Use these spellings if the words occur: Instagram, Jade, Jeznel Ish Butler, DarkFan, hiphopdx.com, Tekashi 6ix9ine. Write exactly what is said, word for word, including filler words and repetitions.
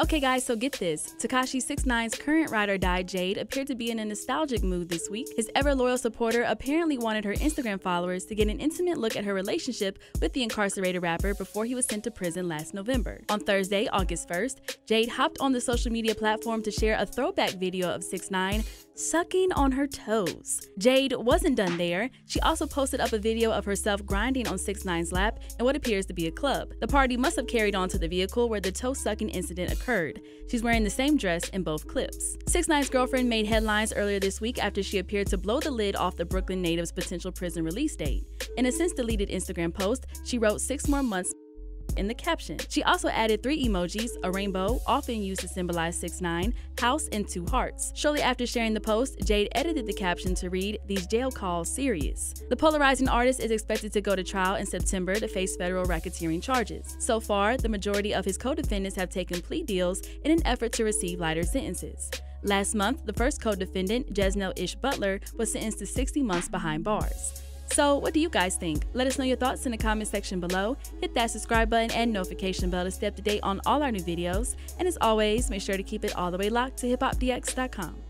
Okay guys, so get this, Tekashi six nine's current ride or die Jade appeared to be in a nostalgic mood this week. His ever loyal supporter apparently wanted her Instagram followers to get an intimate look at her relationship with the incarcerated rapper before he was sent to prison last November. On Thursday, August first, Jade hopped on the social media platform to share a throwback video of six nine sucking on her toes. Jade wasn't done there. She also posted up a video of herself grinding on six nine's lap in what appears to be a club. The party must have carried on to the vehicle where the toe sucking incident occurred. She's wearing the same dress in both clips. six nine's girlfriend made headlines earlier this week after she appeared to blow the lid off the Brooklyn native's potential prison release date. In a since-deleted Instagram post, she wrote six more months in the caption. She also added three emojis, a rainbow, often used to symbolize six nine, house, and two hearts. Shortly after sharing the post, Jade edited the caption to read, "These jail calls serious." The polarizing artist is expected to go to trial in September to face federal racketeering charges. So far, the majority of his co-defendants have taken plea deals in an effort to receive lighter sentences. Last month, the first co-defendant, Jeznel Ish Butler, was sentenced to sixty months behind bars. So, what do you guys think? Let us know your thoughts in the comment section below. Hit that subscribe button and notification bell to stay up to date on all our new videos. And as always, make sure to keep it all the way locked to hip hop D X dot com.